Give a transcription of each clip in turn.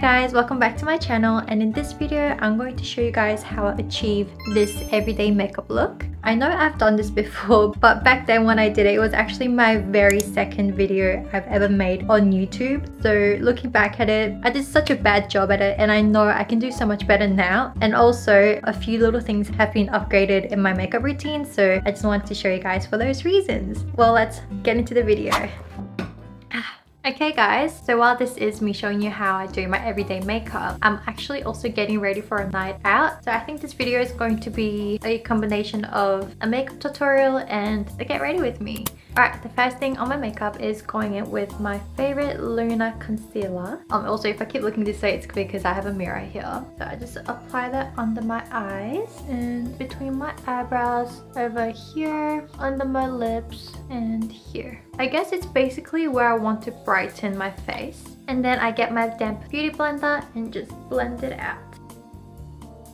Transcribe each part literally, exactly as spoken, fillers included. Hi guys, welcome back to my channel, and in this video I'm going to show you guys how I achieve this everyday makeup look. I know I've done this before, but back then when I did it, it was actually my very second video I've ever made on YouTube. So looking back at it, I did such a bad job at it, and I know I can do so much better now. And also a few little things have been upgraded in my makeup routine, so I just wanted to show you guys for those reasons. Well, let's get into the video. Okay guys, so while this is me showing you how I do my everyday makeup, I'm actually also getting ready for a night out. So I think this video is going to be a combination of a makeup tutorial and a get ready with me. Alright, the first thing on my makeup is going in with my favorite Luna concealer. Um, also, if I keep looking this way, it's because I have a mirror here. So I just apply that under my eyes and between my eyebrows, over here, under my lips, and here. I guess it's basically where I want to brighten my face. And then I get my damp beauty blender and just blend it out.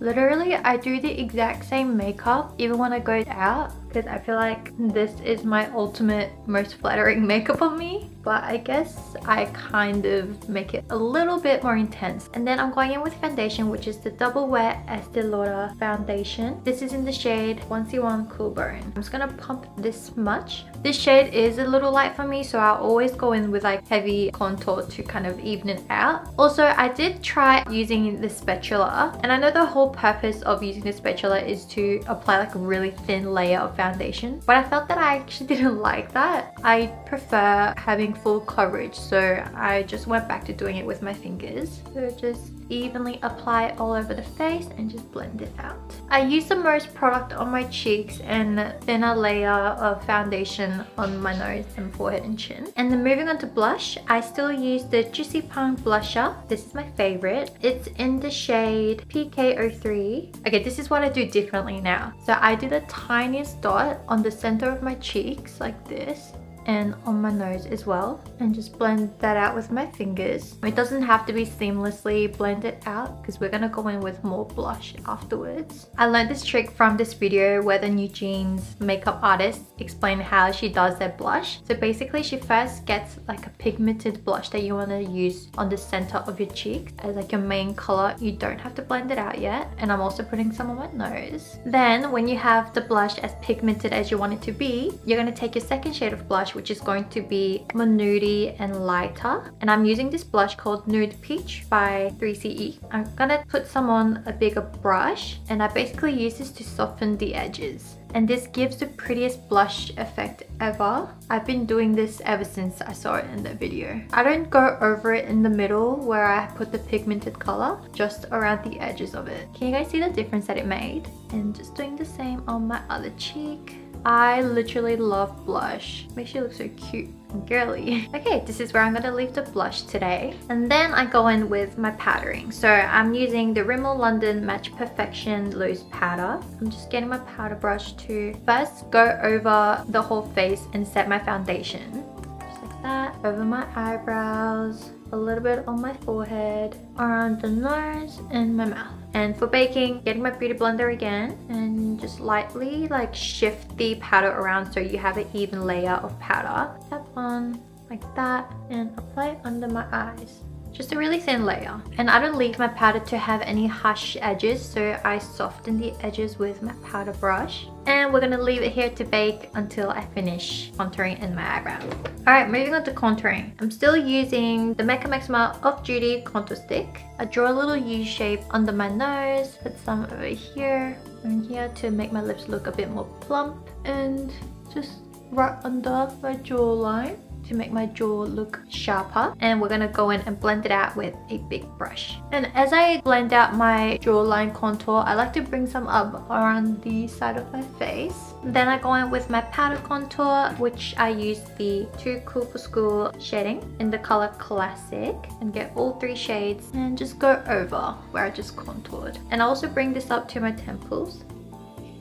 Literally, I do the exact same makeup even when I go out, because I feel like this is my ultimate, most flattering makeup on me. But I guess I kind of make it a little bit more intense. And then I'm going in with foundation, which is the Double Wear Estee Lauder foundation. This is in the shade one C one Cool Bone. I'm just gonna pump this much. This shade is a little light for me, so I always go in with like heavy contour to kind of even it out. Also, I did try using the spatula, and I know the whole purpose of using the spatula is to apply like a really thin layer of foundation, but I felt that I actually didn't like that. I prefer having full coverage, so I just went back to doing it with my fingers. So just evenly apply it all over the face and just blend it out. I use the most product on my cheeks and thinner layer of foundation on my nose and forehead and chin. And then moving on to blush, I still use the Juicy Punk blusher. This is my favorite. It's in the shade P K zero three. Okay, this is what I do differently now. So I do the tiniest dot on the center of my cheeks like this, and on my nose as well, and just blend that out with my fingers. It doesn't have to be seamlessly blended out because we're gonna go in with more blush afterwards. I learned this trick from this video where the NewJeans makeup artist explained how she does their blush. So basically she first gets like a pigmented blush that you want to use on the center of your cheek as like your main color. You don't have to blend it out yet, and I'm also putting some on my nose. Then when you have the blush as pigmented as you want it to be, you're gonna take your second shade of blush, which is going to be more nudie and lighter. And I'm using this blush called Nude Peach by three C E. I'm gonna put some on a bigger brush, and I basically use this to soften the edges. And this gives the prettiest blush effect ever. I've been doing this ever since I saw it in the video. I don't go over it in the middle where I put the pigmented color, just around the edges of it. Can you guys see the difference that it made? And just doing the same on my other cheek. I literally love blush. Makes you look so cute and girly. Okay, this is where I'm gonna leave the blush today. And then I go in with my powdering. So I'm using the Rimmel London Match Perfection Loose Powder. I'm just getting my powder brush to first go over the whole face and set my foundation. Just like that, over my eyebrows, a little bit on my forehead, around the nose and my mouth. And for baking, getting my beauty blender again and just lightly like shift the powder around so you have an even layer of powder. Tap on like that and apply it under my eyes. Just a really thin layer. And I don't leave my powder to have any harsh edges, so I soften the edges with my powder brush. And we're gonna leave it here to bake until I finish contouring in my eyebrow. Alright, moving on to contouring. I'm still using the Mecca Maxima Off-Duty Contour Stick. I draw a little U shape under my nose, put some over here and here to make my lips look a bit more plump. And just right under my jawline to make my jaw look sharper, and we're gonna go in and blend it out with a big brush. And as I blend out my jawline contour, I like to bring some up around the side of my face. Then I go in with my powder contour, which I use the Too Cool For School shading in the color Classic, and get all three shades and just go over where I just contoured. And I also bring this up to my temples.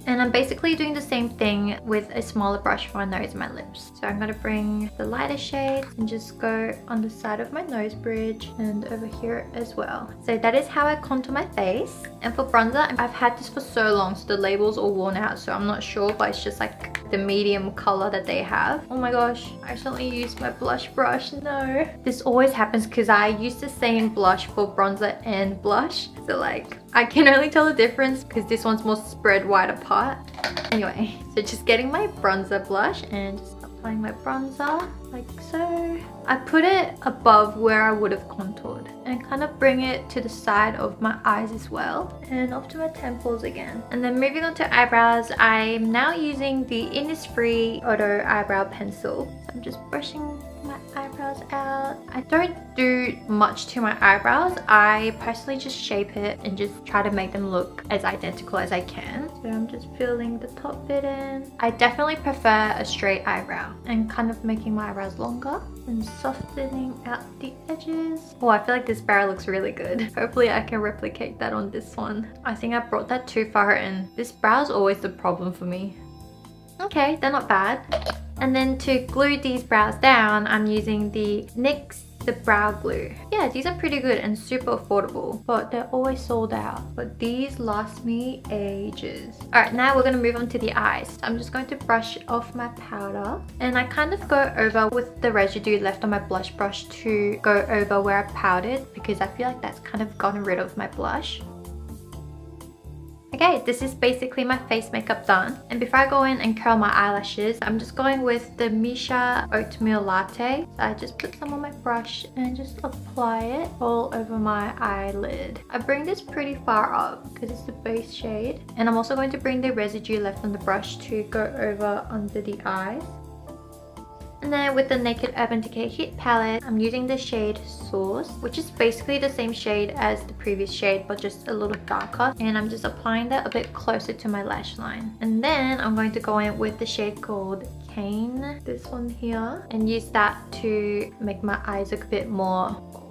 And I'm basically doing the same thing with a smaller brush for my nose and my lips. So I'm gonna bring the lighter shade and just go on the side of my nose bridge and over here as well. So that is how I contour my face. And for bronzer, I've had this for so long, so the label's all worn out, so I'm not sure, but it's just like the medium color that they have. Oh my gosh, I accidentally used my blush brush. No. This always happens because I use the same blush for bronzer and blush. So like, I can only tell the difference because this one's more spread wide apart. Anyway, so just getting my bronzer blush and just applying my bronzer like so. I put it above where I would have contoured and kind of bring it to the side of my eyes as well, and off to my temples again. And then moving on to eyebrows, I'm now using the Innisfree Auto Eyebrow Pencil. So I'm just brushing my eyebrows out. I don't do much to my eyebrows. I personally just shape it and just try to make them look as identical as I can. So I'm just filling the top bit in. I definitely prefer a straight eyebrow and kind of making my eyebrows longer and softening out the edges. Oh, I feel like this brow looks really good. Hopefully I can replicate that on this one. I think I brought that too far in. This brow is always the problem for me. Okay, they're not bad. And then to glue these brows down, I'm using the NYX, the brow glue. Yeah, these are pretty good and super affordable, but they're always sold out. But these last me ages. All right, now we're gonna move on to the eyes. I'm just going to brush off my powder, and I kind of go over with the residue left on my blush brush to go over where I powdered, because I feel like that's kind of gotten rid of my blush. Okay, this is basically my face makeup done. And before I go in and curl my eyelashes, I'm just going with the Misha Oatmeal Latte. So I just put some on my brush and just apply it all over my eyelid. I bring this pretty far up because it's the base shade. And I'm also going to bring the residue left on the brush to go over under the eyes. And then with the Naked Urban Decay Heat Palette, I'm using the shade Source, which is basically the same shade as the previous shade, but just a little darker. And I'm just applying that a bit closer to my lash line. And then I'm going to go in with the shade called Cane, this one here, and use that to make my eyes look a bit more bold.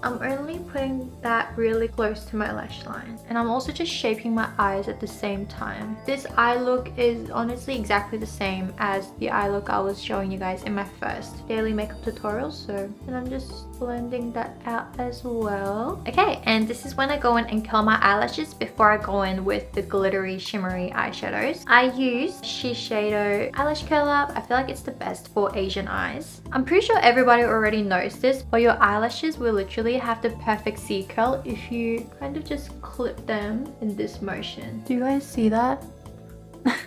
I'm only putting that really close to my lash line. And I'm also just shaping my eyes at the same time. This eye look is honestly exactly the same as the eye look I was showing you guys in my first daily makeup tutorial. So, and I'm just blending that out as well. Okay, and this is when I go in and curl my eyelashes before I go in with the glittery, shimmery eyeshadows. I use Shiseido Eyelash Curler. I feel like it's the best for Asian eyes. I'm pretty sure everybody already knows this, but your eyelashes will literally have the perfect C curl if you kind of just clip them in this motion. Do you guys see that?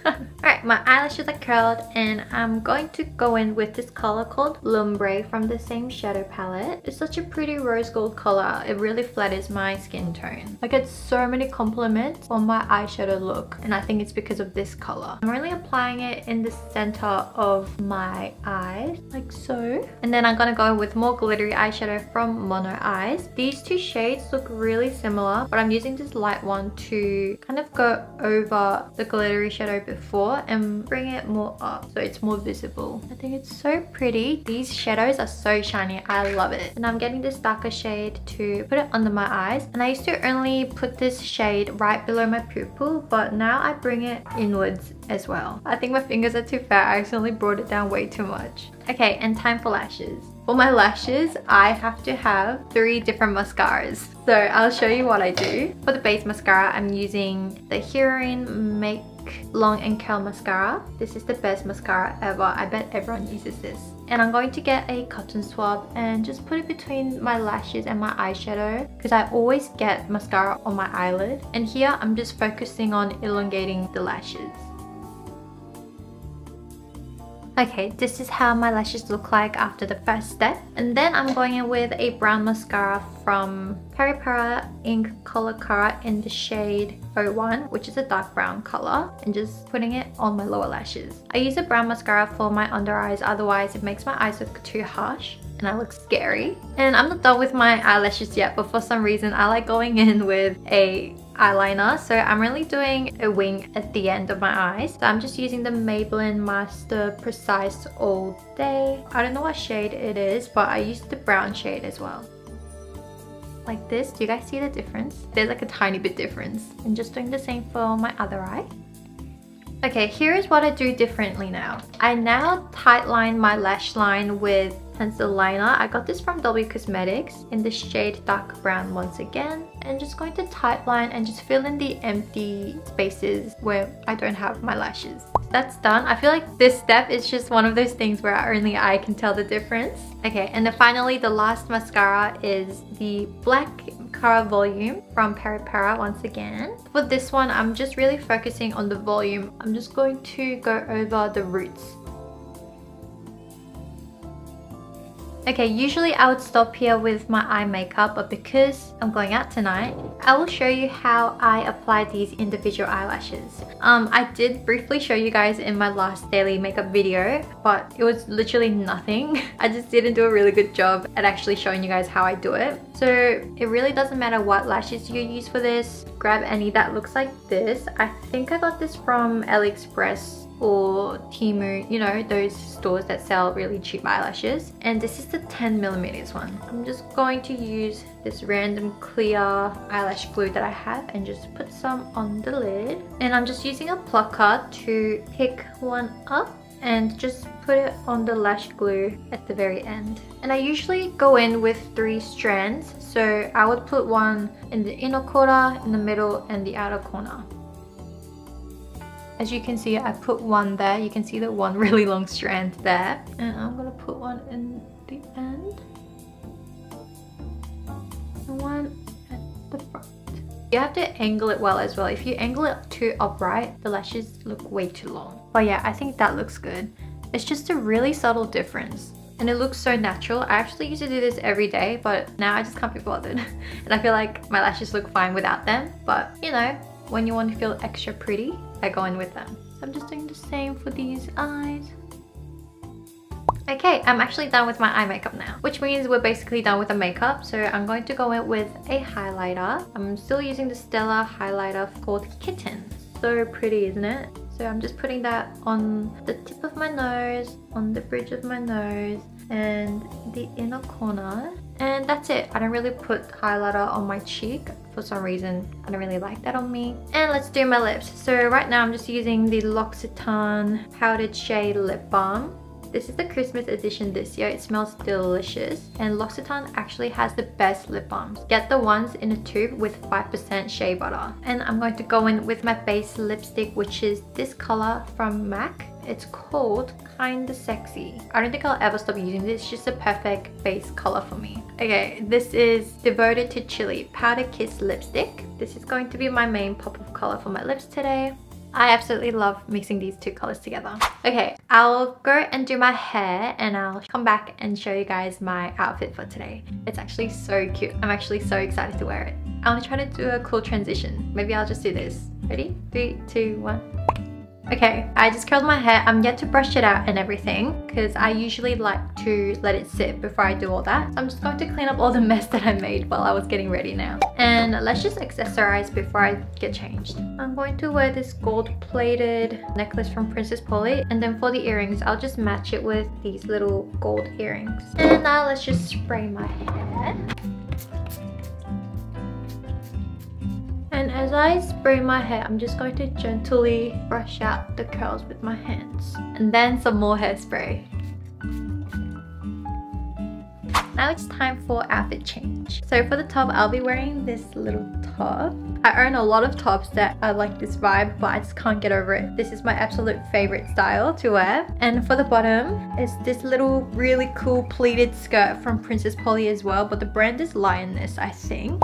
Alright, my eyelashes are curled, and I'm going to go in with this color called Lumbre from the same shadow palette. It's such a pretty rose gold color. It really flatters my skin tone. I get so many compliments on my eyeshadow look, and I think it's because of this color. I'm only applying it in the center of my eyes, like so. And then I'm gonna go with more glittery eyeshadow from Mono Eyes. These two shades look really similar, but I'm using this light one to kind of go over the glittery shadow before and bring it more up so it's more visible. I think it's so pretty. These shadows are so shiny. I love it. And I'm getting this darker shade to put it under my eyes. And I used to only put this shade right below my pupil, but now I bring it inwards as well. I think my fingers are too fat. I accidentally brought it down way too much. Okay, and time for lashes. For my lashes, I have to have three different mascaras. So I'll show you what I do. For the base mascara, I'm using the Heroine Make Long and Curl Mascara. This is the best mascara ever. I bet everyone uses this. And I'm going to get a cotton swab and just put it between my lashes and my eyeshadow, because I always get mascara on my eyelid. And here I'm just focusing on elongating the lashes. Okay, this is how my lashes look like after the first step. And then I'm going in with a brown mascara from Peripera Ink Color Cara in the shade oh one, which is a dark brown color, and just putting it on my lower lashes. I use a brown mascara for my under eyes, otherwise it makes my eyes look too harsh and I look scary. And I'm not done with my eyelashes yet, but for some reason I like going in with a eyeliner, so I'm only doing a wing at the end of my eyes. So I'm just using the Maybelline Master Precise All Day. I don't know what shade it is, but I used the brown shade as well. Like this. Do you guys see the difference? There's like a tiny bit difference. I'm just doing the same for my other eye. Okay, here is what I do differently now. I now tight line my lash line with pencil liner. I got this from W Cosmetics in the shade dark brown once again. And just going to tight line and just fill in the empty spaces where I don't have my lashes. that's done. I feel like this step is just one of those things where only I can tell the difference. Okay, and then finally the last mascara is the Black Mascara Volume from Peripera once again. For this one, I'm just really focusing on the volume. I'm just going to go over the roots. Okay, usually I would stop here with my eye makeup, but because I'm going out tonight, I will show you how I apply these individual eyelashes. Um, I did briefly show you guys in my last daily makeup video, but it was literally nothing. I just didn't do a really good job at actually showing you guys how I do it. So it really doesn't matter what lashes you use for this. Grab any that looks like this. I think I got this from AliExpress or Temu, you know, those stores that sell really cheap eyelashes. And this is the ten millimeters one. I'm just going to use this random clear eyelash glue that I have and just put some on the lid. And I'm just using a plucker to pick one up and just put it on the lash glue at the very end. And I usually go in with three strands. So I would put one in the inner corner, in the middle, and the outer corner. As you can see, I put one there. You can see the one really long strand there. And I'm gonna put one in the end. And one at the front. You have to angle it well as well. If you angle it too upright, the lashes look way too long. But yeah, I think that looks good. It's just a really subtle difference. And it looks so natural. I actually used to do this every day, but now I just can't be bothered. And I feel like my lashes look fine without them. But you know, when you want to feel extra pretty, I go in with them. So I'm just doing the same for these eyes. Okay, I'm actually done with my eye makeup now, which means we're basically done with the makeup. So I'm going to go in with a highlighter. I'm still using the Stella highlighter called Kitten. So pretty, isn't it? So I'm just putting that on the tip of my nose, on the bridge of my nose, and the inner corner. And that's it. I don't really put highlighter on my cheek for some reason. I don't really like that on me. And let's do my lips. So right now I'm just using the L'Occitane Powdered Shea Lip Balm. This is the Christmas edition this year. It smells delicious. And L'Occitane actually has the best lip balms. Get the ones in a tube with five percent shea butter. And I'm going to go in with my base lipstick, which is this color from M A C. It's called Kinda Sexy. I don't think I'll ever stop using this. It's just a perfect base color for me. Okay, this is Devoted to Chili Powder Kiss Lipstick. This is going to be my main pop of color for my lips today. I absolutely love mixing these two colors together. Okay, I'll go and do my hair and I'll come back and show you guys my outfit for today. It's actually so cute. I'm actually so excited to wear it. I want to try to do a cool transition. Maybe I'll just do this. Ready? Three, two, one. Okay, I just curled my hair. I'm yet to brush it out and everything because I usually like to let it sit before I do all that. So I'm just going to clean up all the mess that I made while I was getting ready now. And let's just accessorize before I get changed. I'm going to wear this gold plated necklace from Princess Polly. And then for the earrings, I'll just match it with these little gold earrings. And now let's just spray my hair. And as I spray my hair, I'm just going to gently brush out the curls with my hands. And then some more hairspray. Now it's time for outfit change. So for the top, I'll be wearing this little top. I own a lot of tops that I like this vibe, but I just can't get over it. This is my absolute favorite style to wear. And for the bottom, it's this little really cool pleated skirt from Princess Polly as well, but the brand is Lioness, I think.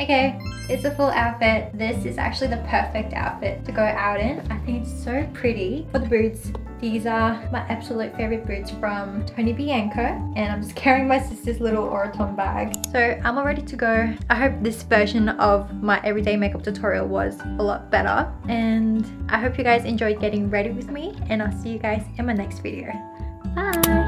Okay, it's a full outfit. This is actually the perfect outfit to go out in. I think it's so pretty. For the boots, these are my absolute favorite boots from Tony Bianco. And I'm just carrying my sister's little Orotón bag. So I'm all ready to go. I hope this version of my everyday makeup tutorial was a lot better. And I hope you guys enjoyed getting ready with me. And I'll see you guys in my next video. Bye!